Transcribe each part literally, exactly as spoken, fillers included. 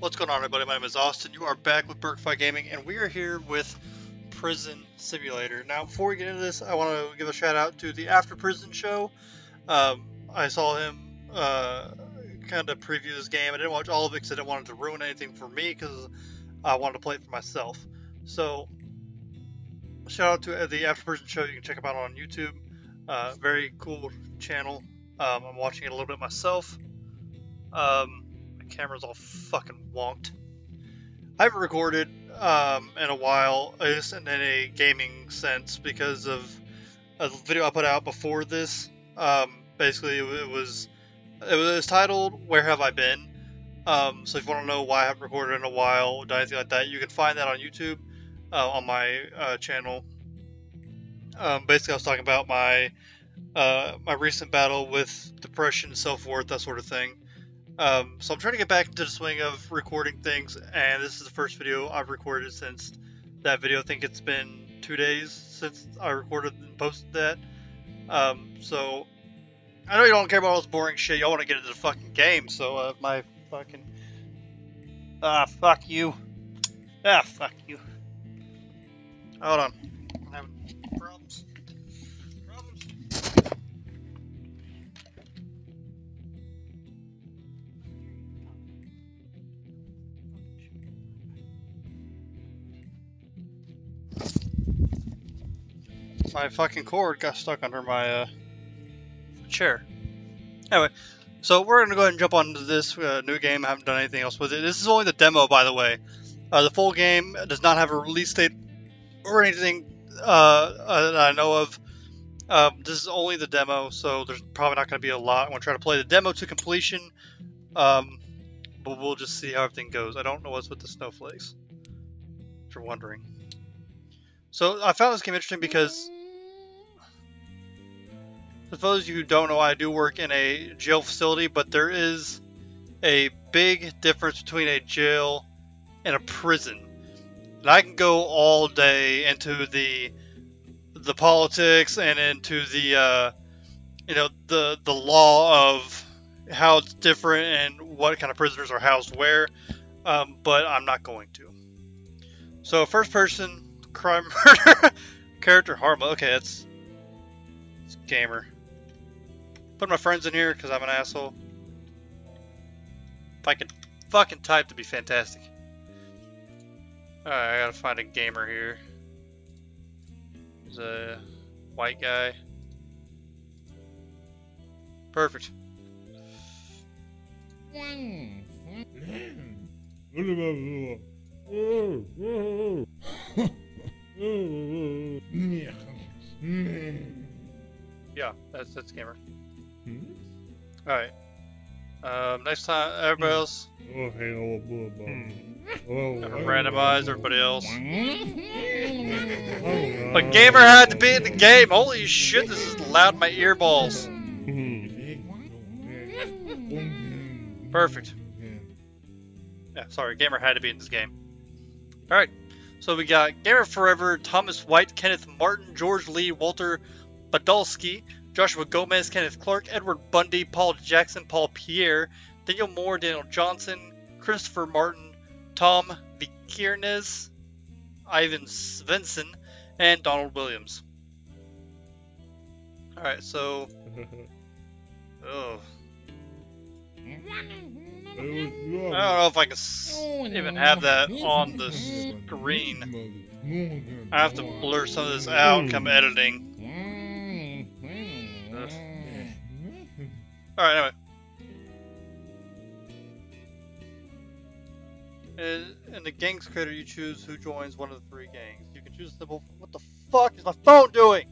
What's going on, everybody? My name is Austin. You are back with Burkify Gaming, and we are here with Prison Simulator. Now, before we get into this, I want to give a shout out to the After Prison Show. Um, I saw him uh, kind of preview this game. I didn't watch all of it because I didn't want it to ruin anything for me because I wanted to play it for myself. So, shout out to the After Prison Show. You can check them out on YouTube. Uh, very cool channel. Um, I'm watching it a little bit myself. Um, camera's all fucking wonked. I haven't recorded um, in a while, I guess, in a gaming sense, because of a video I put out before this. Um, basically, it was it was titled "Where Have I Been?" Um, so if you want to know why I haven't recorded in a while or anything like that, you can find that on YouTube uh, on my uh, channel. Um, basically, I was talking about my uh, my recent battle with depression, self-worth, that sort of thing. Um, so I'm trying to get back into the swing of recording things, and this is the first video I've recorded since that video. I think it's been two days since I recorded and posted that. Um, so I know you don't care about all this boring shit. Y'all want to get into the fucking game. So uh, my fucking ah fuck you, ah fuck you. Hold on, I'm having problems. My fucking cord got stuck under my uh, chair. Anyway, so we're going to go ahead and jump on to this uh, new game. I haven't done anything else with it. This is only the demo, by the way. Uh, the full game does not have a release date or anything uh, that I know of. Uh, this is only the demo, so there's probably not going to be a lot. I'm going to try to play the demo to completion, um, but we'll just see how everything goes. I don't know what's with the snowflakes, if you're wondering. So I found this game interesting because... for those of you who don't know, I do work in a jail facility, but there is a big difference between a jail and a prison. And I can go all day into the the politics and into the uh, you know the the law of how it's different and what kind of prisoners are housed where, um, but I'm not going to. So first person crime murder character Harma. Okay, that's it's gamer. Put my friends in here because I'm an asshole. If I could fucking type, that'd be fantastic. Alright, I gotta find a gamer here. There's a white guy. Perfect. Yeah, that's that's gamer. Hmm? Alright. Um, next time, everybody else. Oh, hey, oh, blah, blah. Hmm. Oh, randomize everybody else. A gamer had to be in the game. Holy shit, this is loud in my ear balls. Perfect. Yeah, sorry, gamer had to be in this game. Alright, so we got Gamerforever, Thomas White, Kenneth Martin, George Lee, Walter Badalski, Joshua Gomez, Kenneth Clark, Edward Bundy, Paul Jackson, Paul Pierre, Daniel Moore, Daniel Johnson, Christopher Martin, Tom Vikernes, Ivan Svensson, and Donald Williams. Alright, so... oh. I don't know if I can even have that on the screen. I have to blur some of this out come editing. Alright, anyway. In the gang's creator, you choose who joins one of the three gangs. You can choose a simple... What the fuck is my phone doing?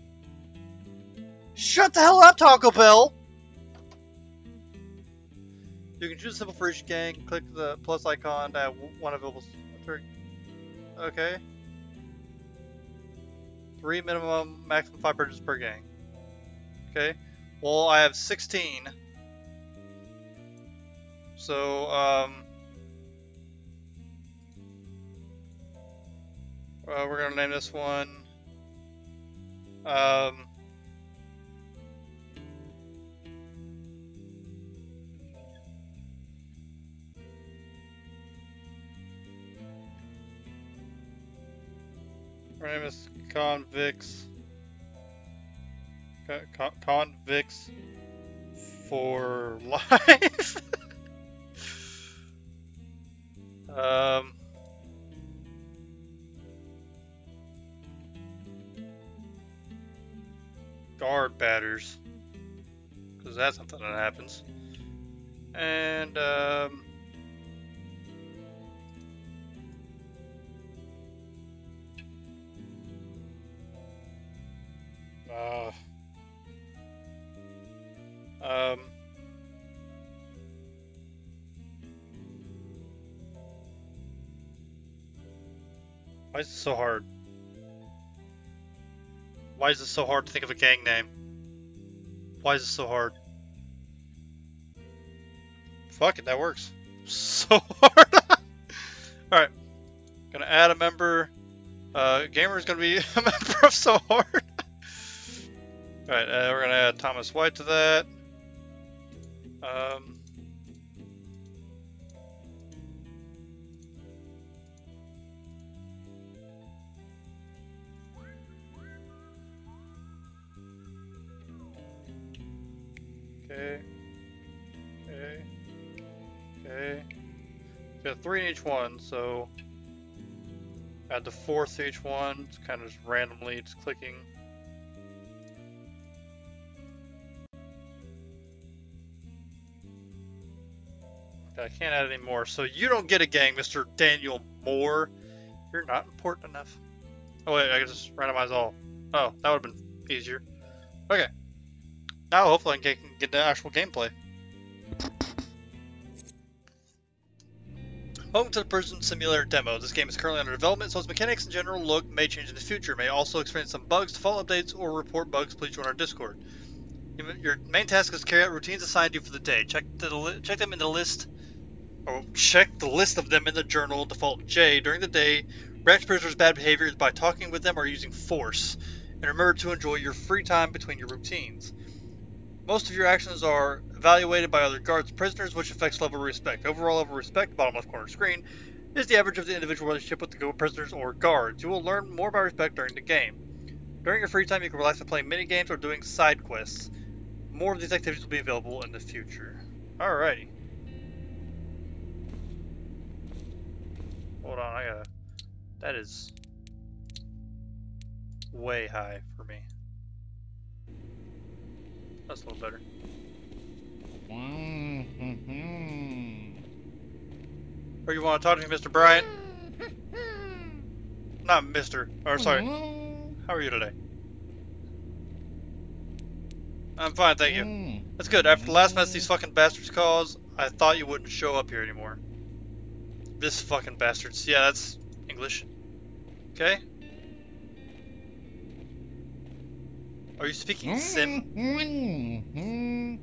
Shut the hell up, Taco Bell! You can choose a symbol for each gang. Click the plus icon to add one available... Okay. Three minimum, maximum five purchases per gang. Okay. Well, I have sixteen. So, um, well, we're gonna name this one, um, Ramus convicts. Con convicts for life. um. Guard batters, because that's something that happens. And um, uh, um, why is it so hard? Why is it so hard to think of a gang name? Why is it so hard? Fuck it, that works. So hard. Alright. Gonna add a member. Uh, Gamer's gonna be a member of So Hard. Alright, uh, we're gonna add Thomas White to that. Um. Okay. Okay. Okay. Got three in each one, so add the fourth to each one. It's kind of just randomly, it's clicking. I can't add any more, so you don't get a gang, Mister Daniel Moore. You're not important enough. Oh wait, I can just randomize all. Oh, that would have been easier. Okay. Now hopefully I can get the actual gameplay. Welcome to the Prison Simulator demo. This game is currently under development, so its mechanics and general look may change in the future. It may also experience some bugs, default updates, or report bugs. Please join our Discord. Your main task is to carry out routines assigned to you for the day. Check the check them in the list, or check the list of them in the journal. Default J during the day. React prisoners' bad behaviors by talking with them or using force. And remember to enjoy your free time between your routines. Most of your actions are evaluated by other guards and prisoners, which affects level of respect. Overall level of respect, bottom left corner of the screen, is the average of the individual relationship with the prisoners or guards. You will learn more about respect during the game. During your free time, you can relax and play mini games or doing side quests. More of these activities will be available in the future. Alrighty. Hold on, I gotta... That is... way high for me. That's a little better. Or you want to talk to me, Mister Bryant? Not Mister Or sorry. How are you today? I'm fine, thank you. That's good. After the last mess these fucking bastards caused, I thought you wouldn't show up here anymore. This fucking bastards. Yeah, that's English. Okay. Are you speaking Sim?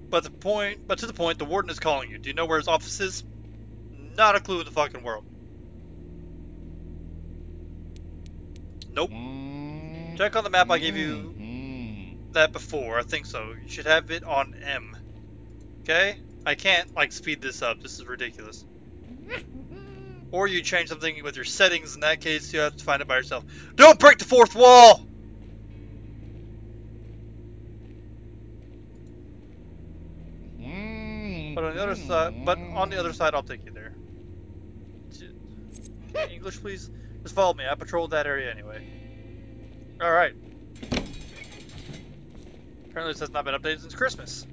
But the point, but to the point, the warden is calling you. Do you know where his office is? Not a clue in the fucking world. Nope. Check on the map I gave you that before. I think so. You should have it on M. Okay? I can't, like, speed this up. This is ridiculous. Or you change something with your settings. In that case, you have to find it by yourself. Don't break the fourth wall! But on the other side, but on the other side, I'll take you there. English, please. Just follow me. I patrolled that area anyway. All right. Apparently, this has not been updated since Christmas.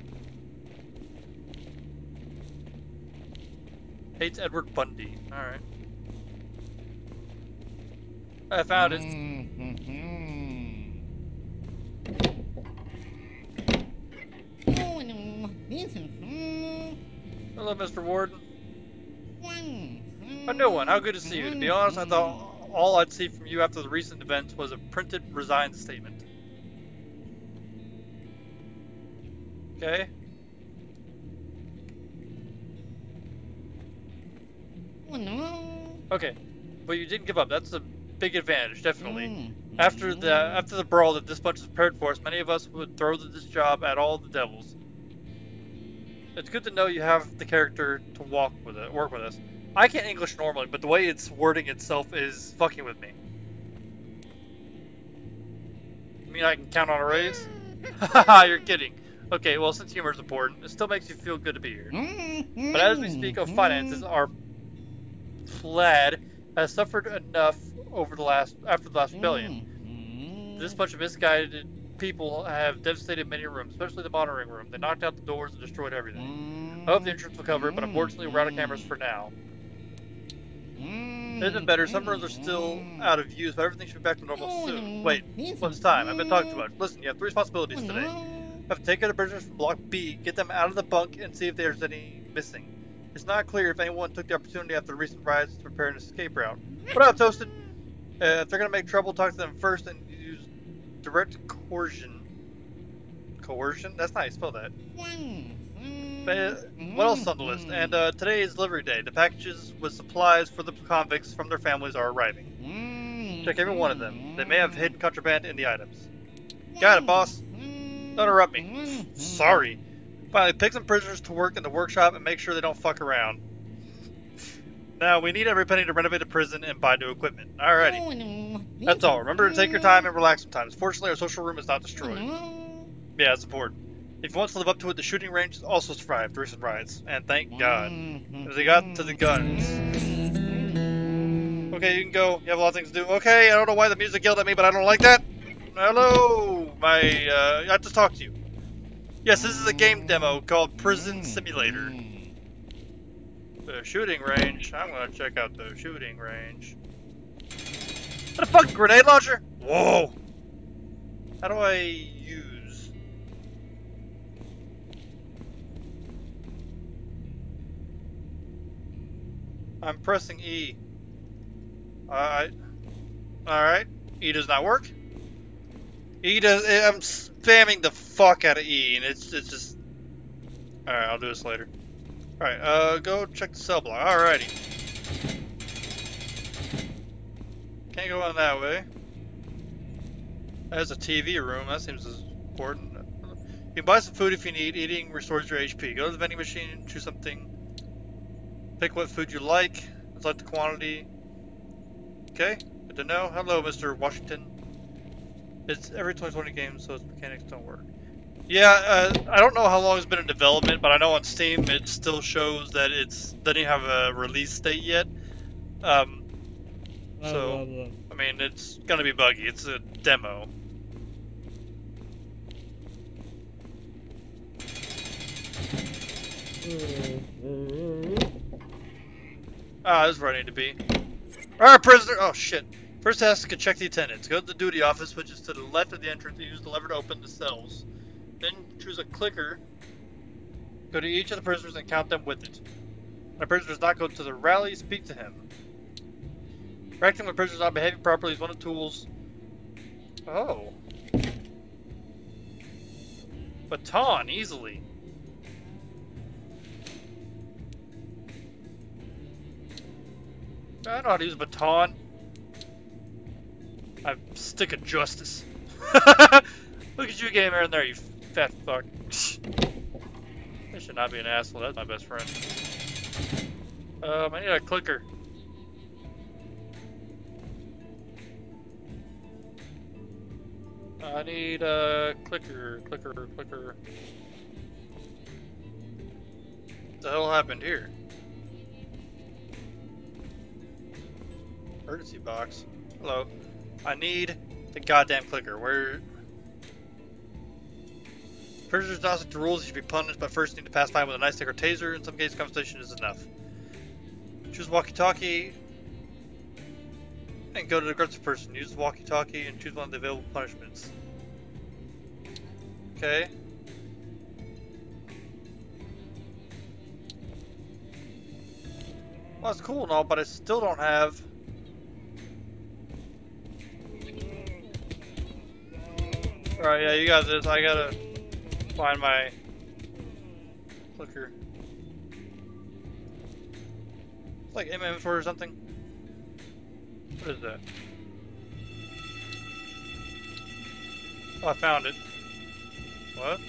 Hates Edward Bundy. All right. I found it. Hello, Mister Warden. A new one. How good to see you. To be honest, I thought all I'd see from you after the recent events was a printed resigned statement. Okay. Okay, but you didn't give up. That's a big advantage, definitely. After the after the brawl that this bunch is prepared for us, many of us would throw this job at all the devils. It's good to know you have the character to walk with it, work with us. I can't English normally, but the way it's wording itself is fucking with me. mean I can count on a raise? Haha, you're kidding. Okay, well, since humor is important, it still makes you feel good to be here. But as we speak of finances, our plaid has suffered enough over the last after the last rebellion. This bunch of misguided people have devastated many rooms, especially the monitoring room. They knocked out the doors and destroyed everything. I hope the entrance will cover it, but unfortunately we're out of cameras for now. It isn't better, some rooms are still out of use, but everything should be back to normal soon. Wait, what's time? I've been talking too much. Listen, you have three responsibilities today. I have to take out the prisoners from Block B, get them out of the bunk, and see if there's any missing. It's not clear if anyone took the opportunity after the recent riots to prepare an escape route. What up, Toasted? Uh, if they're gonna make trouble, talk to them first and use direct coercion. Coercion? That's not how you spell that. But what else is on the list? And uh, today is delivery day. The packages with supplies for the convicts from their families are arriving. Check every one of them. They may have hidden contraband in the items. Got it, boss. Don't interrupt me. Sorry. Finally, pick some prisoners to work in the workshop and make sure they don't fuck around. Now, we need every penny to renovate the prison and buy new equipment. Alrighty. That's all. Remember to take your time and relax sometimes. Fortunately, our social room is not destroyed. Yeah, it's important. If you want to live up to it, the shooting range also survived recent riots, and thank God. As they got to the guns. Okay, you can go. You have a lot of things to do. Okay, I don't know why the music yelled at me, but I don't like that. Hello, my, uh, I have to talk to you. Yes, this is a game demo called Prison Simulator. The shooting range. I'm gonna check out the shooting range. What the fuck, grenade launcher? Whoa. How do I use? I'm pressing E. I. All right. E does not work. E does. I'm spamming the fuck out of E, and it's it's just. All right, I'll do this later. All right, uh, go check the cell block. Alrighty. Can't go on that way. There's a T V room. That seems important. You can buy some food if you need. Eating restores your H P. Go to the vending machine, choose something. Pick what food you like. Select the quantity. Okay, good to know. Hello, Mister Washington. It's every twenty twenty game, so its mechanics don't work. Yeah, uh, I don't know how long it's been in development, but I know on Steam it still shows that it's doesn't have a release date yet. Um, so, I mean, it's gonna be buggy. It's a demo. Ah, this is where I need to be. All right, prisoner. Oh shit. First task is check the attendants. Go to the duty office, which is to the left of the entrance, and use the lever to open the cells. Then choose a clicker. Go to each of the prisoners and count them with it. When a prisoner does not go to the rally, speak to him. Correcting when prisoners not behaving properly is one of the tools. Oh. Baton, easily. I don't know how to use a baton. I stick of justice. Look at you, gamer, in there, you fat fuck. I should not be an asshole. That's my best friend. Um, I need a clicker. I need a clicker, clicker, clicker. What the hell happened here? Emergency box. Hello. I need the goddamn clicker. Where? Prisoners not stick to rules, you should be punished, but first you need to pass by with a nice stick or taser. In some cases, conversation is enough. Choose walkie-talkie and go to the aggressive person. Use the walkie-talkie and choose one of the available punishments. Okay. Well, that's cool and all, but I still don't have. Alright, yeah, you got this. I gotta find my clicker. It's like M M four or something. What is that? Oh, I found it. What?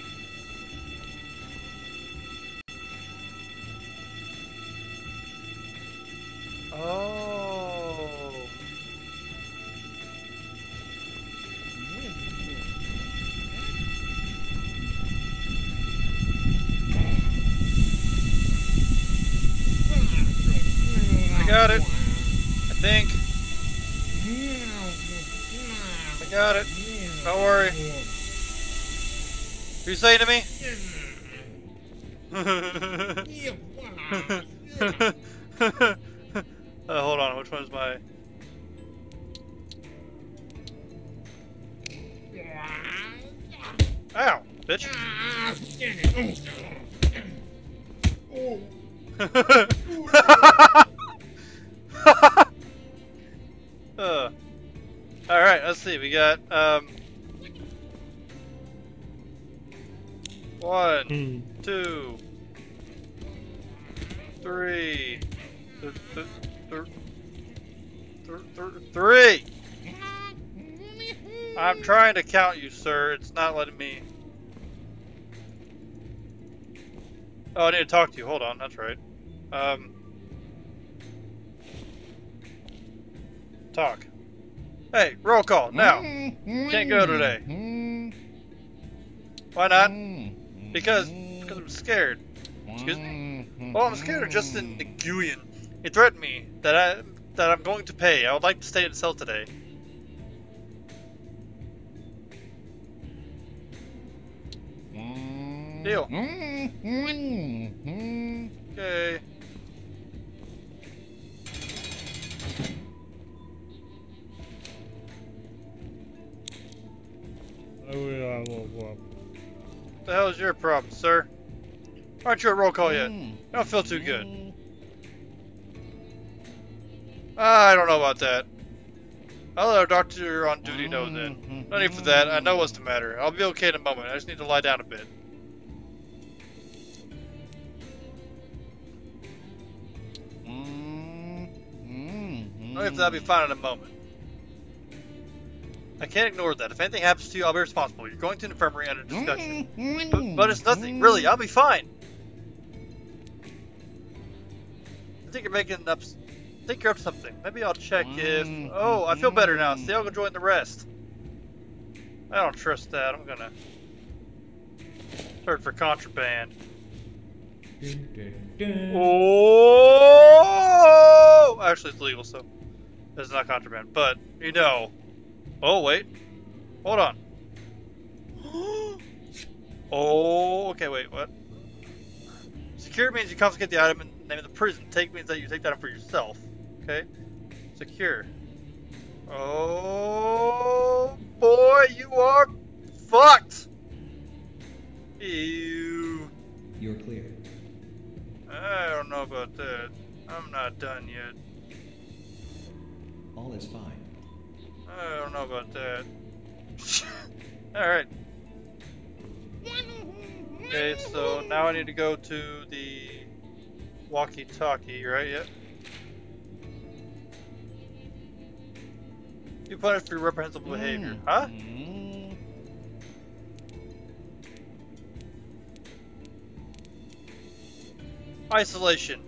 Oh. got it. I think. I got it. Don't worry. What are you saying to me? uh, hold on, which one's my... Ow, bitch. uh, Alright, let's see, we got um one, mm. two, three, th th th th th three. I'm trying to count you, sir. It's not letting me. Oh, I need to talk to you. Hold on. That's right. Um, talk. Hey, roll call now. Can't go today. Why not? Because because I'm scared. Excuse me. Well, I'm scared of Justin Nguyen. He threatened me that I that I'm going to pay. I would like to stay in cell today. Deal. Okay. What the hell is your problem, sir? Aren't you at roll call yet? I don't feel too good. I don't know about that. I'll let our doctor on duty know then. No need for that. I know what's the matter. I'll be okay in a moment. I just need to lie down a bit. I don't know if that'll be fine in a moment. I can't ignore that. If anything happens to you, I'll be responsible. You're going to an infirmary under discussion. But, but it's nothing, really. I'll be fine. I think you're making up. I think you're up something. Maybe I'll check if. Oh, I feel better now. See, I'll go join the rest. I don't trust that. I'm gonna search for contraband. Oh! Actually, it's legal, so. It's not contraband, but, you know. Oh, wait. Hold on. Oh, okay, wait, what? Secure means you confiscate the item in the name of the prison. Take means that you take that item for yourself. Okay? Secure. Oh, boy, you are fucked! Ew. You're clear. I don't know about that. I'm not done yet. All is fine. I don't know about that. Alright. Okay, so now I need to go to the walkie-talkie, right? Yep. You punished for your reprehensible behavior, huh? Isolation.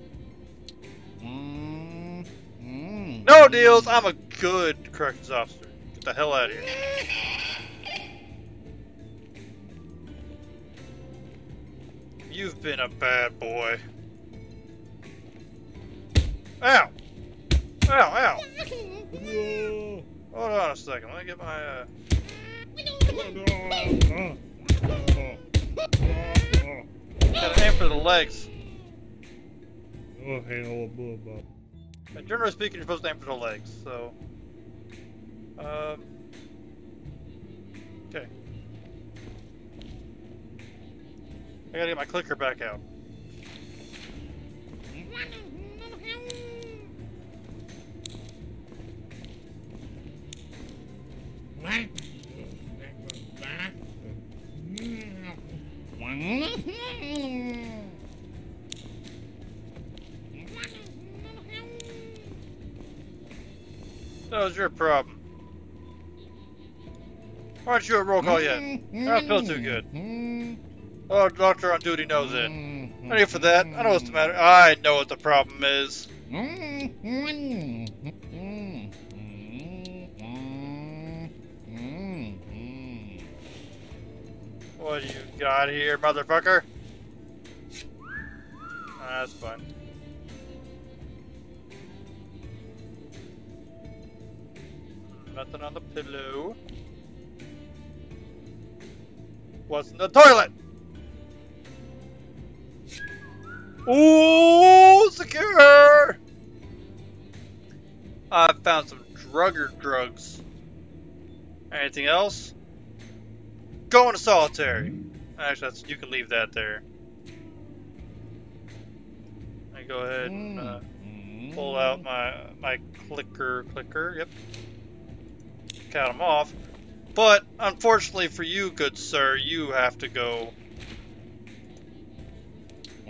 No deals, I'm a good corrections officer. Get the hell out of here. You've been a bad boy. Ow! Ow, ow! Hold on a second, let me get my, uh... gotta aim for the legs. And generally speaking, you're supposed to aim for the legs, so... Um... Okay. I gotta get my clicker back out. That was your problem. Aren't you at roll call yet? I don't feel too good. Oh, doctor on duty knows it. I'm here for that. I know what's the matter. I know what the problem is. What do you got here, motherfucker? Ah, that's fine. nothing on the pillow. What's in the toilet? Ooh, secure! I found some drugger drugs. Anything else? Go into solitary. Actually, that's, you can leave that there. I go ahead and uh, pull out my my clicker clicker. Yep. Count them off. But unfortunately for you, good sir, you have to go.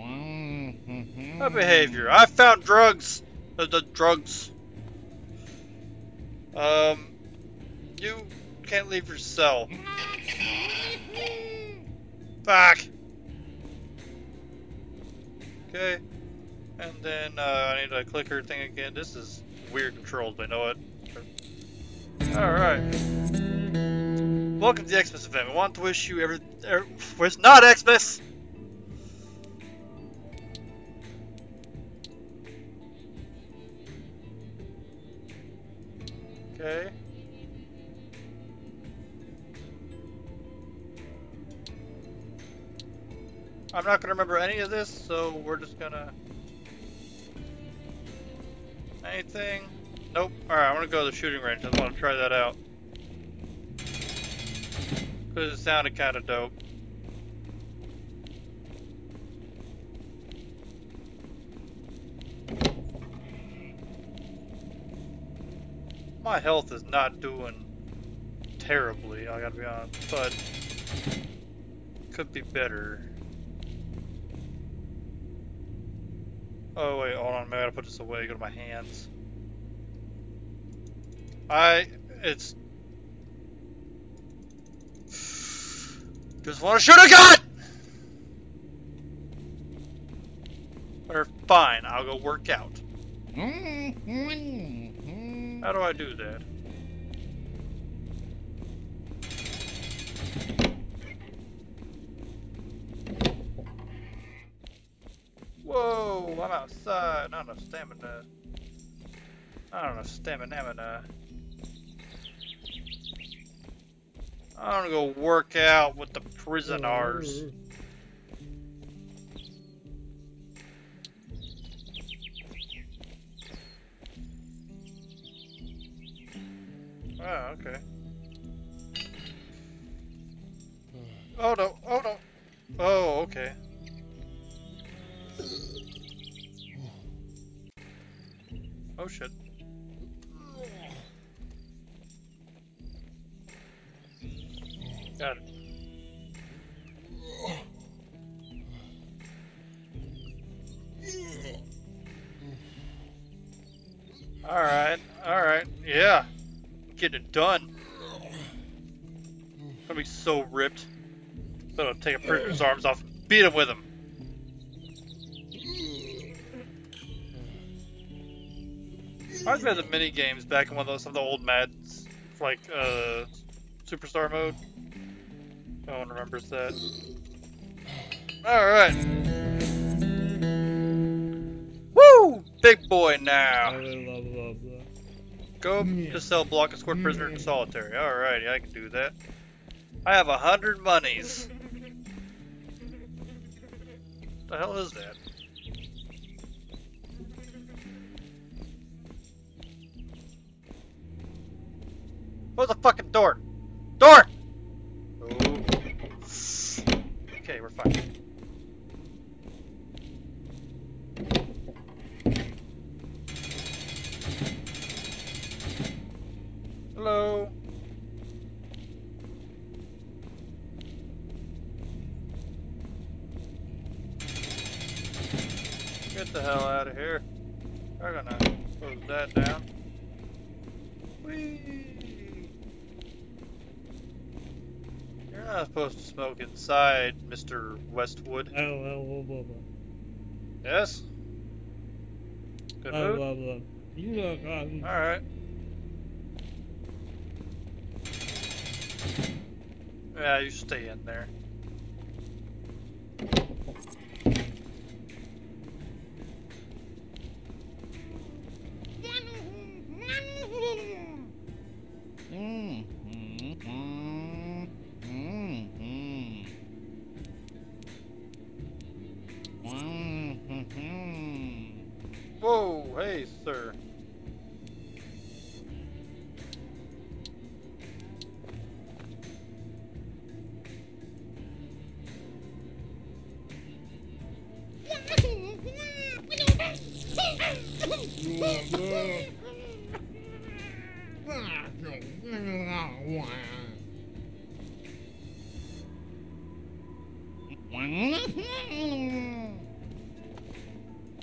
My behavior. I found drugs. The, the drugs. Um, you can't leave your cell. Fuck. Okay. And then uh, I need a clicker thing again. This is weird controls, but I know it. All right. Welcome to the Xmas event. We want to wish you every. every it's not Xmas. Okay. I'm not gonna remember any of this, so we're just gonna. Anything? Nope. Alright, I'm gonna go to the shooting range. I wanna try that out. Because it sounded kinda dope. My health is not doing terribly, I gotta be honest, but could be better. Oh wait, hold on, maybe I gotta put this away, go to my hands. I, it's... Just wanna shoot a gun! Or fine, I'll go work out. How do I do that? Whoa, I'm outside. Not enough stamina. I don't know stamina. I'm gonna go work out with the prisoners. Oh, okay. Oh no, oh no. Oh, okay. Oh shit. Got it. Alright, alright, yeah. Getting it done. I'm gonna be so ripped. So I'll take a prisoner's arms off and beat him with him. I always had the mini games back in one of those some of the old Mads, like uh, Superstar mode. No one remembers that. All right. Woo! Big boy now. Go to cell block and escort prisoner in solitary. All right, I can do that. I have a hundred monies. What the hell is that? Close the fucking door! Door! Ooh. Okay, we're fine. Hello? Get the hell out of here. We're gonna close that down. Whee! You're not supposed to smoke inside, Mister Westwood. Oh, oh, oh, oh, oh. Yes? Good oh, mood? Oh, oh. You look rotten. Alright. Yeah, you stay in there. Whoa, hey, sir.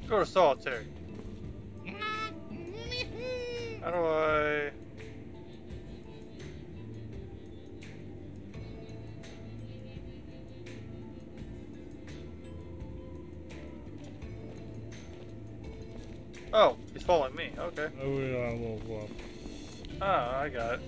Go to solitary. How do I? Oh, he's following me. Okay. Ah, I got it.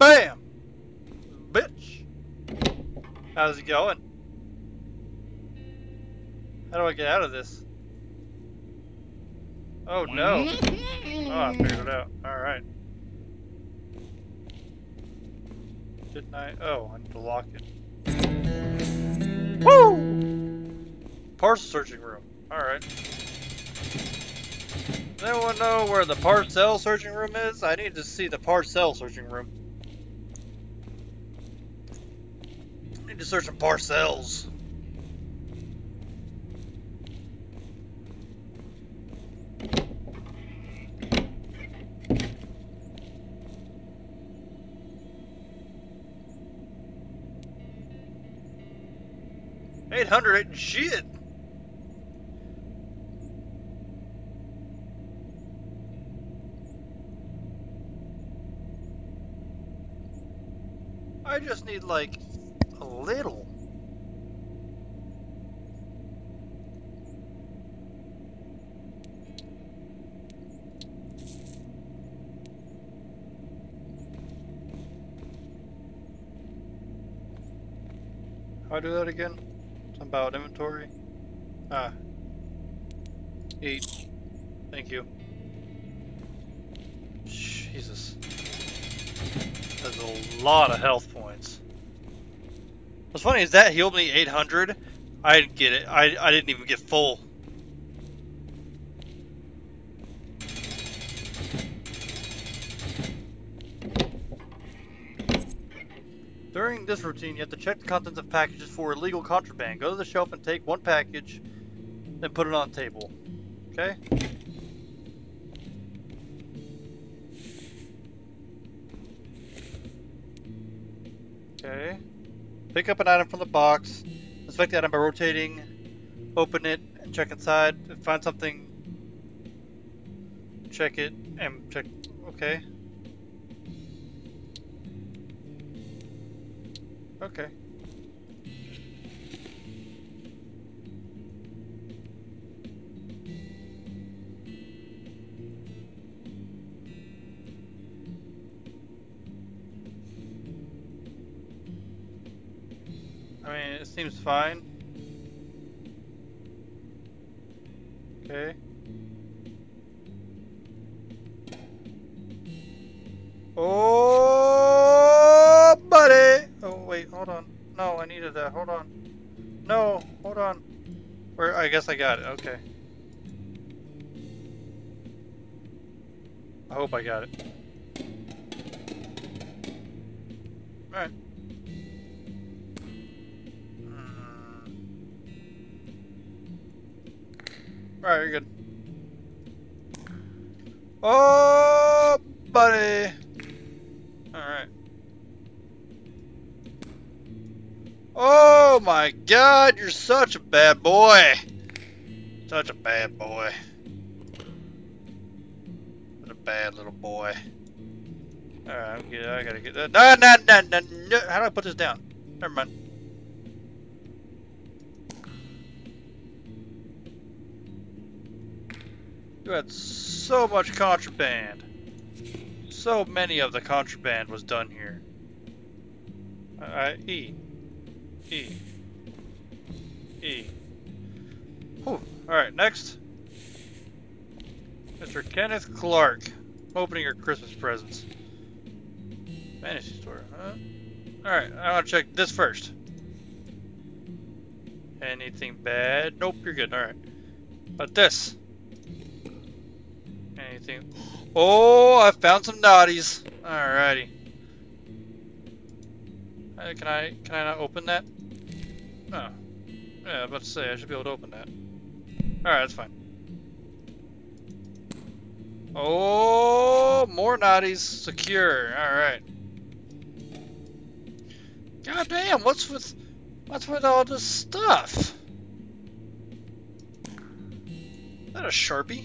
Bam! Bitch! How's it going? How do I get out of this? Oh no! Oh, I figured it out. Alright. Didn't I? Oh, I need to lock it. Woo! Parcel searching room. Alright. Does anyone know where the parcel searching room is? I need to see the parcel searching room. To search some parcels. Eight hundred ain't shit. I just need like a little. How do I do that again? Something about inventory. Ah. Eight. Thank you. Jesus. That's a lot of health points. What's funny is that healed me eight hundred. I didn't get it. I, I didn't even get full. During this routine, you have to check the contents of packages for illegal contraband. Go to the shelf and take one package, then put it on the table. Okay? Okay. Pick up an item from the box, inspect the item by rotating, open it, and check inside. Find something, check it, and check, okay. Okay. I mean, it seems fine. Okay. Oh, buddy! Oh, wait, hold on. No, I needed that. Hold on. No, hold on. Where? I guess I got it. Okay. I hope I got it. Alright. Alright, you're good. Oh, buddy! Alright. Oh my god, you're such a bad boy! Such a bad boy. What a bad little boy. Alright, I'm good. I gotta get that. No, no, no, no, no! How do I put this down? Never mind. You had so much contraband. So many of the contraband was done here. Uh, E. E. E. Whew. Alright, next. Mister Kenneth Clark. opening your Christmas presents. Fantasy store, huh? Alright, I want to check this first. Anything bad? Nope, you're good. Alright. But this? Anything? Oh, I found some naughties. Alrighty. Uh, can I, can I not open that? Oh. Yeah, I was about to say, I should be able to open that. Alright, that's fine. Oh, more naughties. Secure. Alright. God damn, what's with, what's with all this stuff? Is that a Sharpie?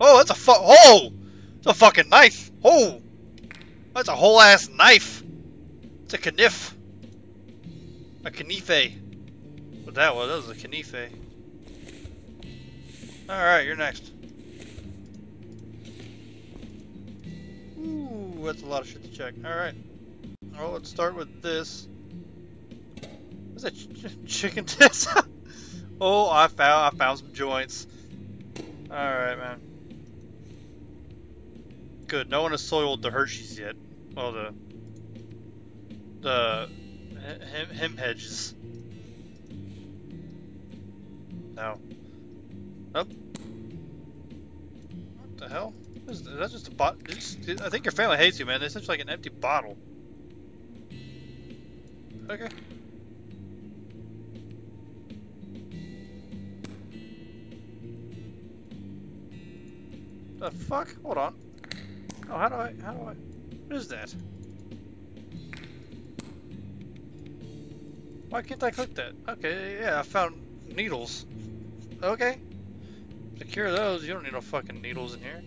Oh, that's a fu- oh! It's a fucking knife! Oh! That's a whole ass knife! It's a knife. A knife. What that was, that was a knife. Alright, you're next. Ooh, that's a lot of shit to check. Alright. Well, let's start with this. Is that ch chicken tits? Oh, I found I found some joints. All right, man. Good. No one has soiled the Hershey's yet. Well, the the him him hedges. No. Nope. What the hell? Is that just a bot? I think your family hates you, man. They sent you like an empty bottle. Okay. The fuck? Hold on. Oh, how do I, how do I, what is that? Why can't I click that? Okay, yeah, I found needles. Okay. To cure those, you don't need no fucking needles in here.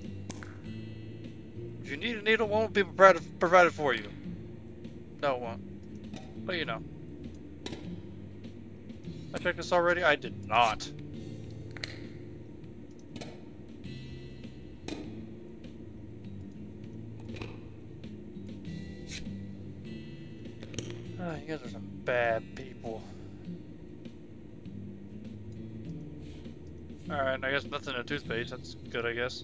If you need a needle, one will be provided, provided for you. No, it won't. But you know. I checked this already? I did not. Oh, you guys are some bad people. Alright, I guess nothing in a toothpaste. That's good, I guess.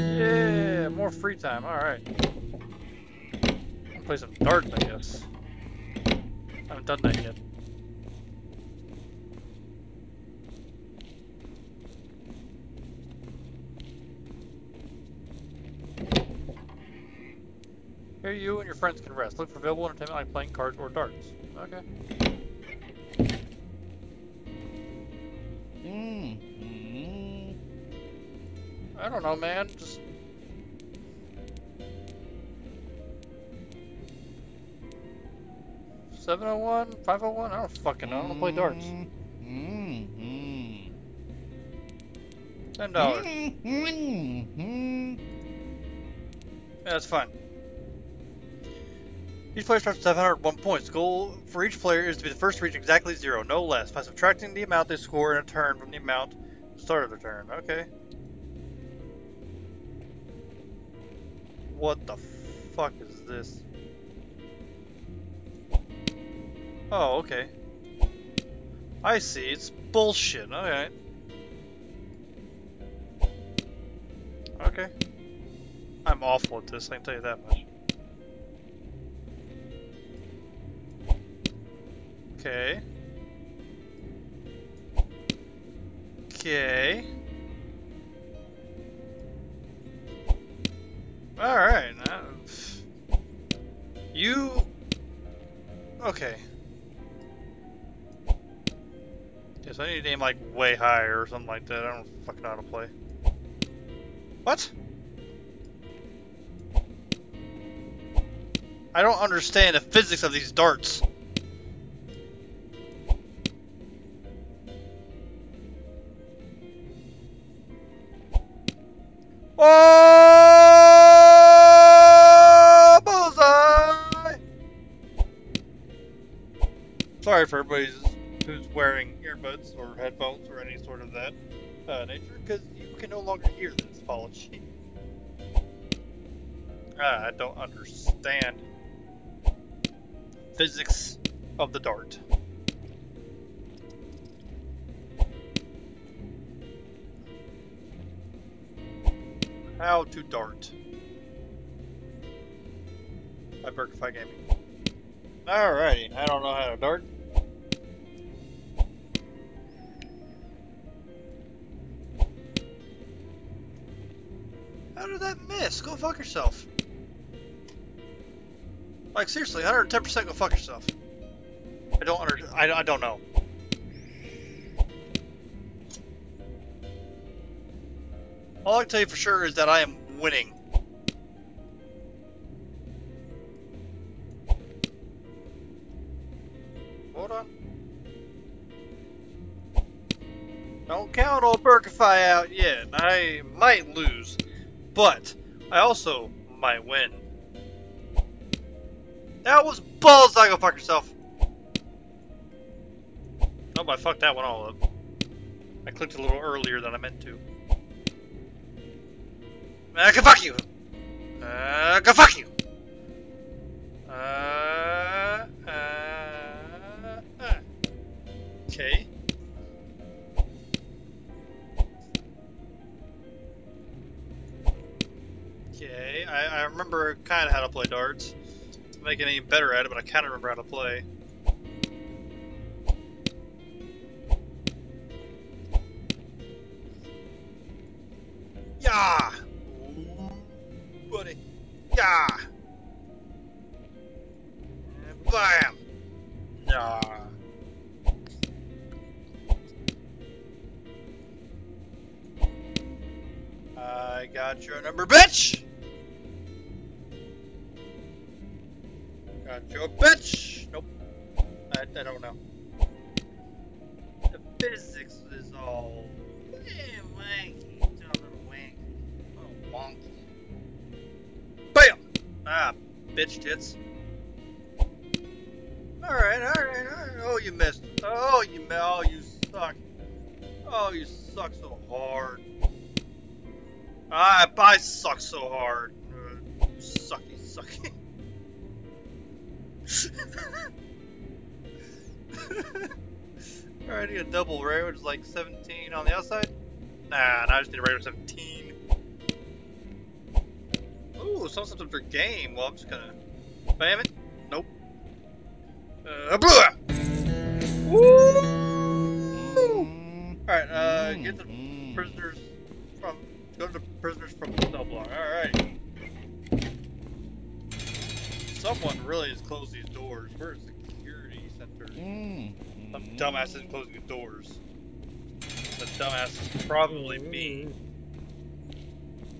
Yeah, more free time. Alright. I'll play some darts, I guess. I haven't done that yet. Here you and your friends can rest. Look for available entertainment like playing cards or darts. Okay. Mm-hmm. I don't know, man. Just seven oh one, five oh one? I don't fucking know. I don't play darts. Mm-hmm. ten dollars. Mm-hmm. Yeah, that's fine. Each player starts with seven hundred one points. The goal for each player is to be the first to reach exactly zero, no less, by subtracting the amount they score in a turn from the amount at the start of their turn. Okay. What the fuck is this? Oh, okay. I see. It's bullshit. Alright. Okay. I'm awful at this, I can tell you that much. Okay. Okay. All right. Now, you. Okay. Yes, I need to aim like way higher or something like that. I don't fucking know how to play. What? I don't understand the physics of these darts. Oh, bullseye! Sorry for everybody who's wearing earbuds or headphones or any sort of that uh, nature, because you can no longer hear this apology. Ah, I don't understand physics of the dart. How to Dart by Burkify Gaming. Alrighty, I don't know how to dart. How did that miss? Go fuck yourself. Like seriously, one hundred ten percent go fuck yourself. I don't under I, I don't know. All I can tell you for sure is that I am winning. Hold on. Don't count old Burkify out yet. I might lose, but I also might win. That was balls. I go fuck yourself. Nope, I fucked that one all up. I clicked a little earlier than I meant to. I can fuck you. Uh, I can fuck you. Uh, uh, uh. Okay. Okay. I, I remember kind of how to play darts. I'm not getting any better at it, but I kind of remember how to play. Yeah, ooh, buddy. Yeah. And bam. Nah. I got your number, bitch. Got your bitch. Nope. I, I don't know. The physics is all damn wanky. Wonky. Bam! Ah, bitch tits. Alright, alright, alright. Oh, you missed. Oh, you oh, you suck. Oh, you suck so hard. I, I suck so hard. Uh, sucky, sucky. Alright, I need a double rare, which is like seventeen on the outside. Nah, nah, I just need a regular seventeen. Ooh, saw something for game. Well, I'm just gonna spam it. Nope. Uh, blah! Woo! Alright, uh, get the prisoners from. Go to the prisoners from the cell block. Alright. Someone really has closed these doors. Where's the security center? Some dumbass isn't closing the doors. The dumbass is probably me.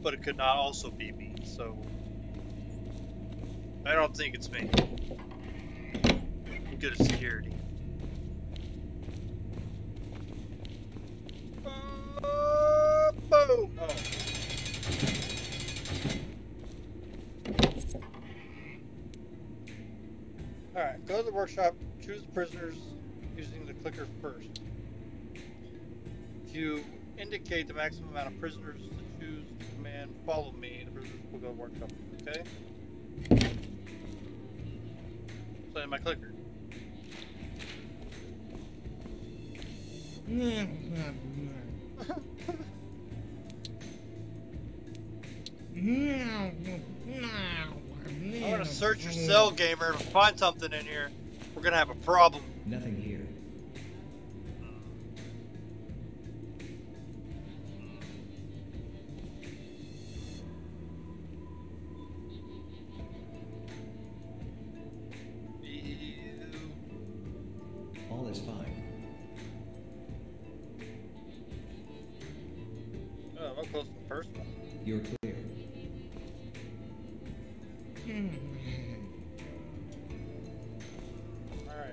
But it could not also be me, so I don't think it's me. I'm good at security. Uh, boom! Oh. Alright, go to the workshop, choose the prisoners using the clicker first. You indicate the maximum amount of prisoners to choose. And follow me, the prisoners will go workshop. Okay? Playing my clicker. I'm gonna search your cell, gamer. If I find something in here, we're gonna have a problem. Nothing here. You're clear. Mm. All right.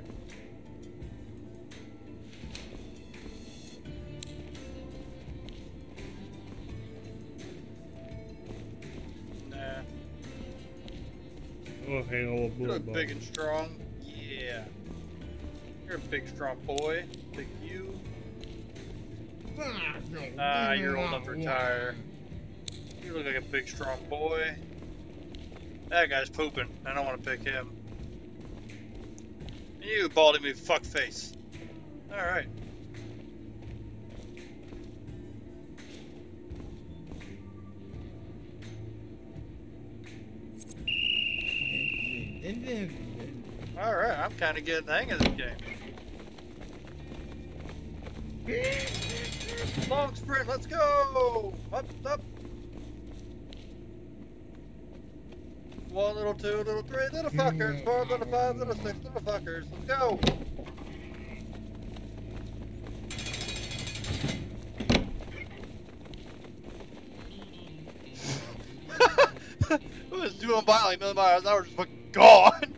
Nah. Okay, oh, you look big and strong. Yeah. You're a big, strong boy. Big you. Nah, you're old enough to retire. You look like a big, strong boy. That guy's pooping. I don't want to pick him. You baldy me fuckface. Alright. Alright, I'm kind of getting the hang of this game. Long sprint, let's go! Up, up! One, little two, little three, little fuckers! Four, little five, little six, little fuckers, let's go! It was doing violently, million miles. I was just fucking gone.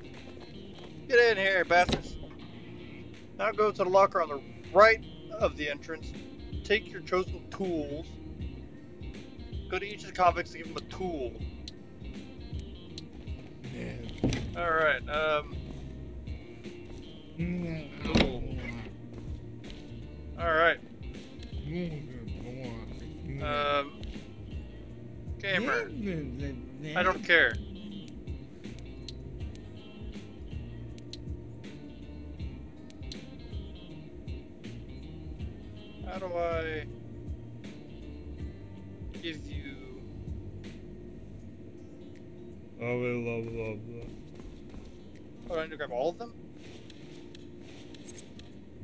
Get in here, bastards. Now go to the locker on the right of the entrance. Take your chosen tools. Go to each of the convicts and give them a tool. Yeah. Alright, um. Cool. Alright. Um. Gamer. I don't care. How do I give you? Oh, we love, love, love. Oh, do I need to grab all of them?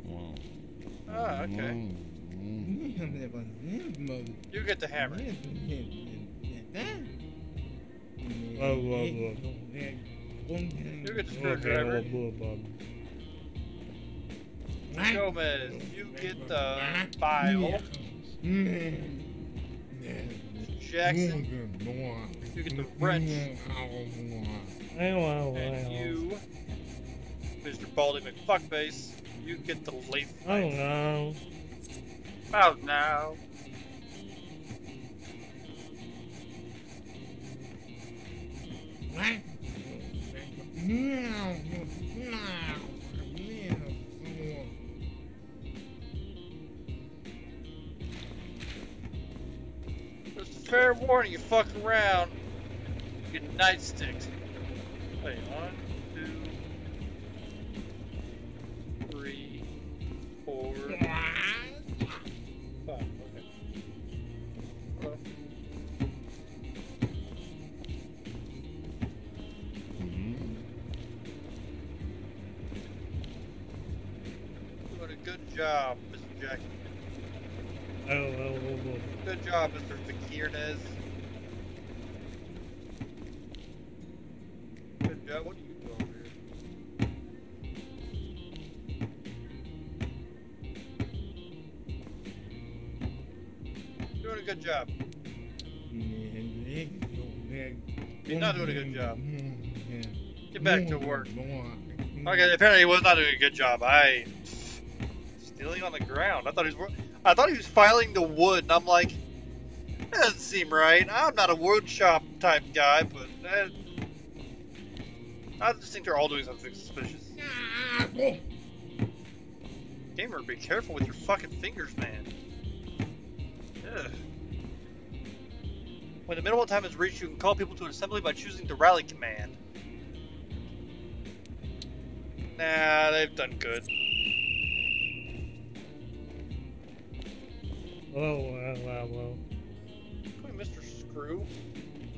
Wow. Ah, okay. You get the hammer. Love, love, love. You get the screwdriver. Love, love, love. Gomez, you get the file. Jackson, you get the wrench. And you, Mister Baldy McFuckface, you get the lath knife. I don't know. About now. Just a fair warning, you fuck around, you get nightsticks. Wait, one, two, three, four, five. Good job, Mister Jackson. Oh, oh, oh, oh. Good job, Mister Fakirness. Good job. What do you do over here? Doing a good job. He's not doing a good job. Get back to work. Okay, apparently he was not doing a good job. I. Stealing on the ground. I thought he was. I thought he was filing the wood, and I'm like, that doesn't seem right. I'm not a wood shop type guy, but that, I just think they're all doing something suspicious. Gamer, be careful with your fucking fingers, man. Ugh. When the minimal time is reached, you can call people to an assembly by choosing the rally command. Nah, they've done good. Whoa, whoa, whoa, whoa. Wait, Mister Screw?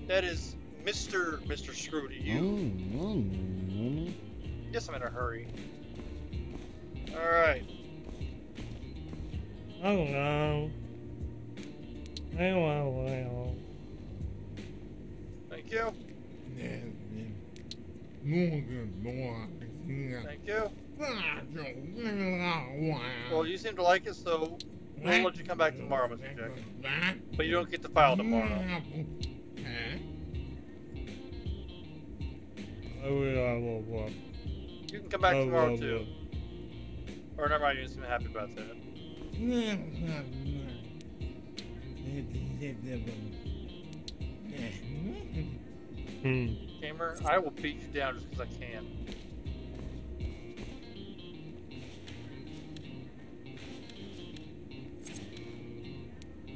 That is Mister Mister Screw to you. Mm, mm, mm. Yes, I'm in a hurry. Alright. Oh no. Hey, wow, wow. Thank you. Thank you. Well, you seem to like it, so. We'll let you come back tomorrow, Mister Jackson. But you don't get the file tomorrow. You can come back tomorrow too. Or never mind, you seem happy about that. Hmm. Gamer, I will beat you down just because I can.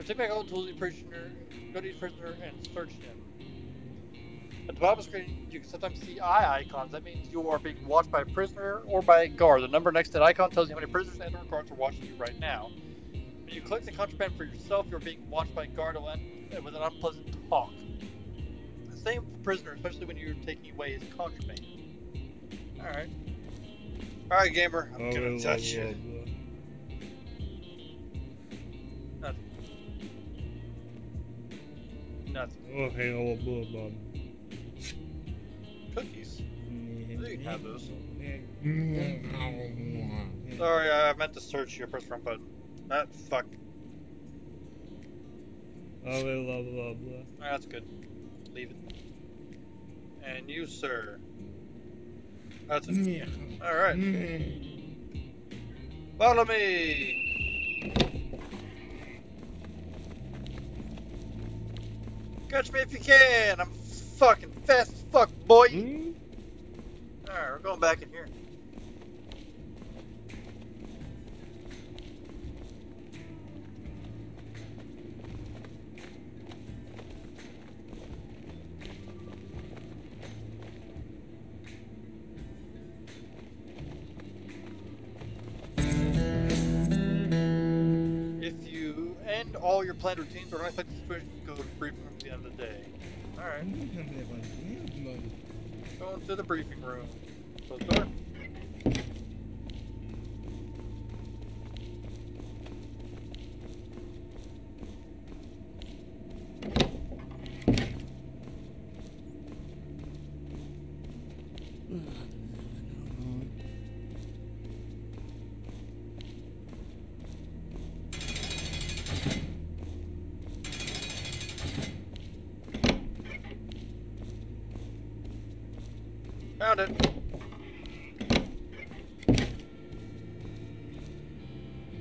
Take back all the tools of the prisoner, go to each prisoner and search him. At the bottom of the screen, you can sometimes see eye icons. That means you are being watched by a prisoner or by a guard. The number next to that icon tells you how many prisoners and or guards are watching you right now. When you collect the contraband for yourself, you're being watched by a guard with an unpleasant talk. The same for prisoners, especially when you're taking away his contraband. Alright. Alright, gamer. I'm oh, gonna oh, touch oh, you. Oh, Nothing. Nothing. Oh, hey, I want blood, Bob. Cookies? I think you have those. Sorry, I meant to search your press front button. That fuck. Oh, blah, blah, blah, blah. Alright, that's good. Leave it. And you, sir. That's it. Yeah. Alright. Mm-hmm. Follow me! Catch me if you can! I'm fucking fast as fuck, boy! Mm-hmm. Alright, we're going back in here. All your planned routines are unexpected situations to go to the briefing room at the end of the day. Alright. Going to the briefing room. Close the door. Found it.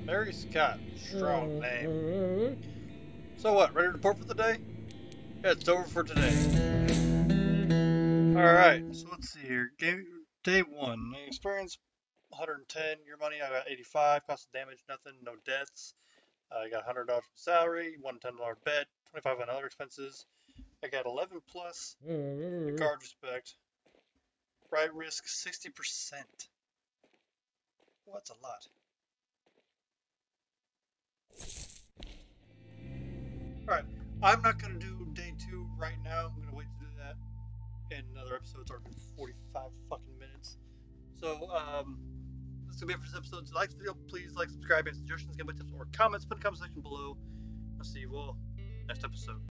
Mary Scott. Strong name. So what, ready to report for the day? Yeah, it's over for today. Alright, so let's see here. Game, day one. Experience one hundred ten. Your money, I got eighty-five. Cost of damage, nothing. No deaths. Uh, I got one hundred dollars from salary. one hundred ten dollars bet. twenty-five dollars on other expenses. I got eleven plus. Guard respect. Right risk sixty percent. Well, that's a lot. Alright, I'm not going to do day two right now. I'm going to wait to do that in another episode. It's already forty-five fucking minutes. So, um, this is going to be it for this episode. If you like this video, please like, subscribe, and suggestions, give me tips or comments. Put in the comment section below. I'll see you all next episode.